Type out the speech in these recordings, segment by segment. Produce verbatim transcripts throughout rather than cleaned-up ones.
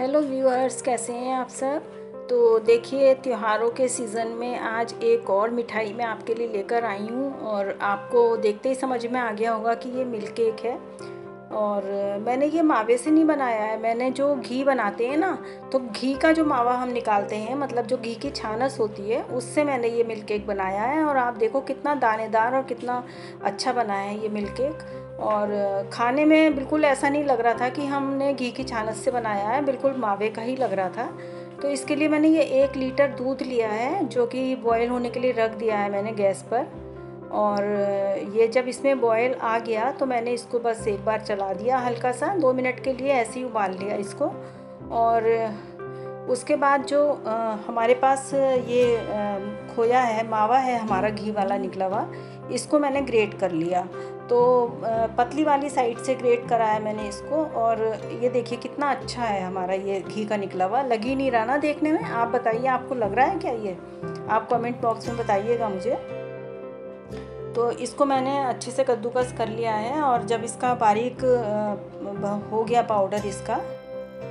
Hello viewers, कैसे हैं आप सब। तो देखिए, त्योहारों के सीज़न में आज एक और मिठाई मैं आपके लिए लेकर आई हूँ और आपको देखते ही समझ में आ गया होगा कि ये मिल्क केक है। और मैंने ये मावे से नहीं बनाया है। मैंने जो घी बनाते हैं ना, तो घी का जो मावा हम निकालते हैं, मतलब जो घी की छानस होती है, उससे मैंने ये मिल्क केक बनाया है। और आप देखो कितना दानेदार और कितना अच्छा बना है ये मिल्क केक। और खाने में बिल्कुल ऐसा नहीं लग रहा था कि हमने घी की छानस से बनाया है, बिल्कुल मावे का ही लग रहा था। तो इसके लिए मैंने ये एक लीटर दूध लिया है, जो कि बॉयल होने के लिए रख दिया है मैंने गैस पर। और ये जब इसमें बॉयल आ गया तो मैंने इसको बस एक बार चला दिया, हल्का सा दो मिनट के लिए ऐसे ही उबाल लिया इसको। और उसके बाद जो आ, हमारे पास ये आ, खोया है, मावा है हमारा, घी वाला निकला हुआ, इसको मैंने ग्रेट कर लिया। तो पतली वाली साइड से ग्रेट करा है मैंने इसको। और ये देखिए कितना अच्छा है हमारा ये घी का निकला हुआ, लग ही नहीं रहा ना देखने में। आप बताइए, आपको लग रहा है क्या ये? आप कमेंट बॉक्स में बताइएगा मुझे। तो इसको मैंने अच्छे से कद्दूकस कर लिया है। और जब इसका बारीक हो गया पाउडर इसका,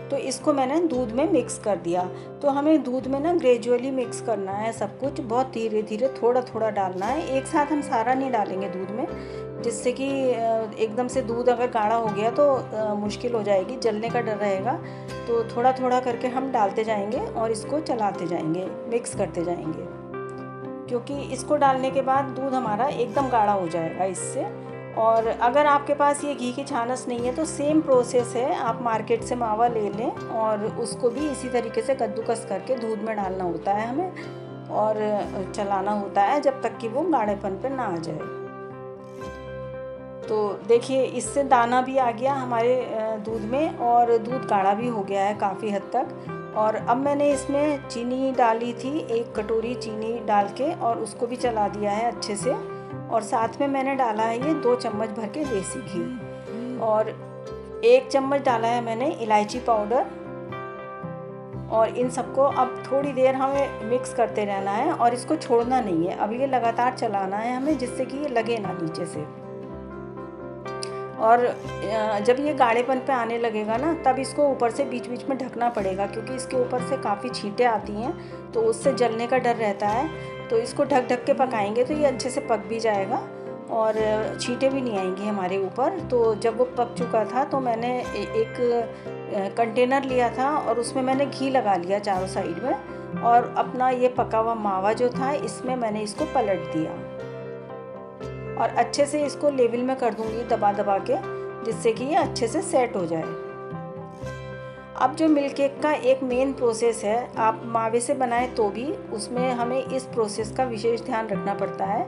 तो इसको मैंने दूध में मिक्स कर दिया। तो हमें दूध में ना ग्रेजुअली मिक्स करना है सब कुछ, बहुत धीरे धीरे थोड़ा थोड़ा डालना है। एक साथ हम सारा नहीं डालेंगे दूध में, जिससे कि एकदम से दूध अगर गाढ़ा हो गया तो मुश्किल हो जाएगी, जलने का डर रहेगा। तो थोड़ा थोड़ा करके हम डालते जाएंगे और इसको चलाते जाएंगे, मिक्स करते जाएंगे, क्योंकि इसको डालने के बाद दूध हमारा एकदम गाढ़ा हो जाएगा इससे। और अगर आपके पास ये घी की छानस नहीं है तो सेम प्रोसेस है, आप मार्केट से मावा ले लें और उसको भी इसी तरीके से कद्दूकस करके दूध में डालना होता है हमें, और चलाना होता है जब तक कि वो गाढ़ेपन पे ना आ जाए। तो देखिए, इससे दाना भी आ गया हमारे दूध में और दूध गाढ़ा भी हो गया है काफ़ी हद तक। और अब मैंने इसमें चीनी डाली थी, एक कटोरी चीनी डाल के, और उसको भी चला दिया है अच्छे से। और साथ में मैंने डाला है ये दो चम्मच भर के देसी घी, और एक चम्मच डाला है मैंने इलायची पाउडर। और इन सबको अब थोड़ी देर हमें मिक्स करते रहना है और इसको छोड़ना नहीं है। अब ये लगातार चलाना है हमें, जिससे कि ये लगे ना नीचे से। और जब ये गाढ़ेपन पे आने लगेगा ना, तब इसको ऊपर से बीच बीच में ढकना पड़ेगा, क्योंकि इसके ऊपर से काफ़ी छींटे आती हैं, तो उससे जलने का डर रहता है। तो इसको ढक ढक के पकाएंगे तो ये अच्छे से पक भी जाएगा और छींटे भी नहीं आएंगी हमारे ऊपर। तो जब वो पक चुका था तो मैंने एक कंटेनर लिया था और उसमें मैंने घी लगा लिया चारों साइड में, और अपना ये पका हुआ मावा जो था इसमें मैंने इसको पलट दिया। और अच्छे से इसको लेवल में कर दूंगी दबा दबा के, जिससे कि ये अच्छे से सेट हो जाए। अब जो मिल्क केक का एक मेन प्रोसेस है, आप मावे से बनाएं तो भी उसमें हमें इस प्रोसेस का विशेष ध्यान रखना पड़ता है।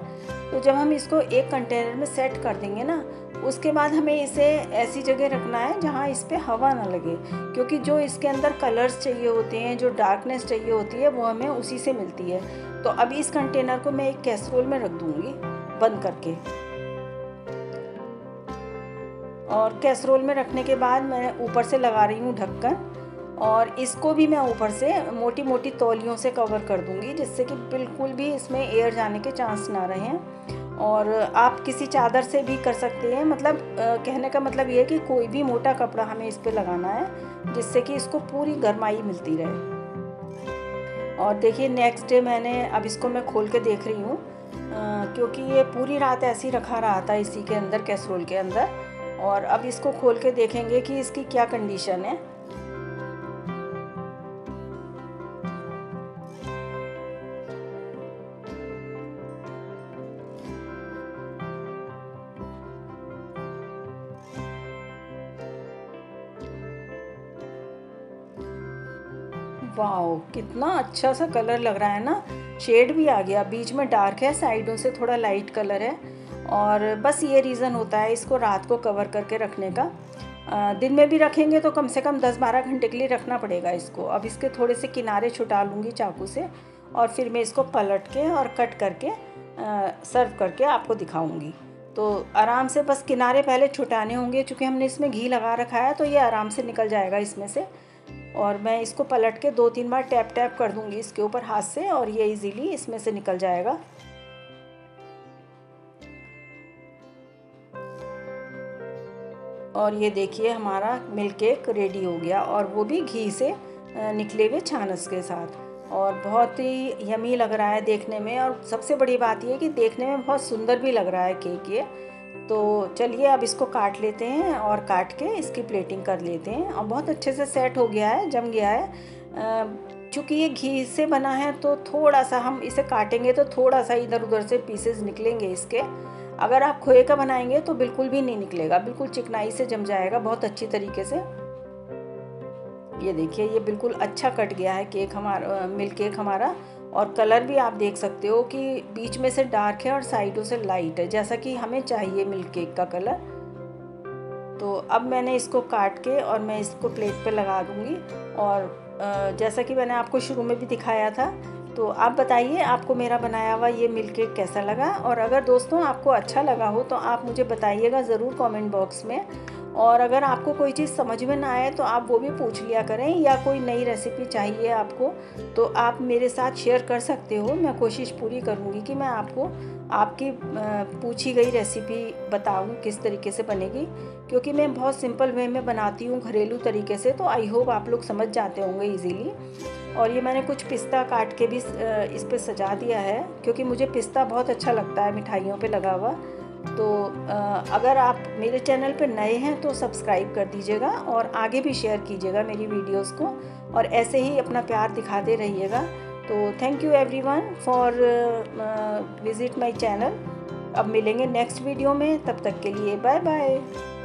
तो जब हम इसको एक कंटेनर में सेट कर देंगे ना, उसके बाद हमें इसे ऐसी जगह रखना है जहाँ इस पर हवा ना लगे, क्योंकि जो इसके अंदर कलर्स चाहिए होते हैं, जो डार्कनेस चाहिए होती है, वो हमें उसी से मिलती है। तो अब इस कंटेनर को मैं एक कैसरोल में रख दूँगी बंद करके। और कैसरोल में रखने के बाद मैं ऊपर से लगा रही हूँ ढक्कन, और इसको भी मैं ऊपर से मोटी मोटी तौलियों से कवर कर दूँगी, जिससे कि बिल्कुल भी इसमें एयर जाने के चांस ना रहें। और आप किसी चादर से भी कर सकते हैं, मतलब आ, कहने का मतलब ये है कि कोई भी मोटा कपड़ा हमें इस पर लगाना है, जिससे कि इसको पूरी गर्माई मिलती रहे। और देखिए, नेक्स्ट डे मैंने अब इसको मैं खोल के देख रही हूँ, क्योंकि ये पूरी रात ऐसे ही रखा रहा था इसी के अंदर, कैसरोल के अंदर। और अब इसको खोल के देखेंगे कि इसकी क्या कंडीशन है। वाओ, कितना अच्छा सा कलर लग रहा है ना, शेड भी आ गया, बीच में डार्क है, साइडों से थोड़ा लाइट कलर है। और बस ये रीज़न होता है इसको रात को कवर करके रखने का। आ, दिन में भी रखेंगे तो कम से कम दस बारह घंटे के लिए रखना पड़ेगा इसको। अब इसके थोड़े से किनारे छुटा लूँगी चाकू से, और फिर मैं इसको पलट के और कट करके आ, सर्व करके आपको दिखाऊँगी। तो आराम से बस किनारे पहले छुटाने होंगे, चूँकि हमने इसमें घी लगा रखा है तो ये आराम से निकल जाएगा इसमें से। और मैं इसको पलट के दो तीन बार टैप टैप कर दूंगी इसके ऊपर हाथ से, और ये इजीली इसमें से निकल जाएगा। और ये देखिए हमारा मिल्क केक रेडी हो गया, और वो भी घी से निकले हुए छानस के साथ, और बहुत ही यमी लग रहा है देखने में। और सबसे बड़ी बात यह कि देखने में बहुत सुंदर भी लग रहा है केक ये। तो चलिए अब इसको काट लेते हैं, और काट के इसकी प्लेटिंग कर लेते हैं। और बहुत अच्छे से सेट हो गया है, जम गया है। चूँकि ये घी से बना है तो थोड़ा सा हम इसे काटेंगे तो थोड़ा सा इधर उधर से पीसेस निकलेंगे इसके। अगर आप खोए का बनाएंगे तो बिल्कुल भी नहीं निकलेगा, बिल्कुल चिकनाई से जम जाएगा बहुत अच्छी तरीके से। ये देखिए ये बिल्कुल अच्छा कट गया है केक हमारा, मिल्क केक हमारा। और कलर भी आप देख सकते हो कि बीच में से डार्क है और साइडों से लाइट है, जैसा कि हमें चाहिए मिल्क केक का कलर। तो अब मैंने इसको काट के और मैं इसको प्लेट पर लगा दूँगी। और जैसा कि मैंने आपको शुरू में भी दिखाया था, तो आप बताइए आपको मेरा बनाया हुआ ये मिल्क केक कैसा लगा। और अगर दोस्तों आपको अच्छा लगा हो तो आप मुझे बताइएगा ज़रूर कमेंट बॉक्स में। और अगर आपको कोई चीज़ समझ में ना आए तो आप वो भी पूछ लिया करें, या कोई नई रेसिपी चाहिए आपको तो आप मेरे साथ शेयर कर सकते हो। मैं कोशिश पूरी करूँगी कि मैं आपको आपकी पूछी गई रेसिपी बताऊँ किस तरीके से बनेगी, क्योंकि मैं बहुत सिंपल वे में बनाती हूँ घरेलू तरीके से। तो आई होप आप लोग समझ जाते होंगे ईजीली। और ये मैंने कुछ पिस्ता काट के भी इस पर सजा दिया है, क्योंकि मुझे पिस्ता बहुत अच्छा लगता है मिठाइयों पर लगा हुआ। तो अगर आप मेरे चैनल पर नए हैं तो सब्सक्राइब कर दीजिएगा, और आगे भी शेयर कीजिएगा मेरी वीडियोस को, और ऐसे ही अपना प्यार दिखाते रहिएगा। तो thank you everyone for visit my channel. अब मिलेंगे नेक्स्ट वीडियो में, तब तक के लिए बाय बाय।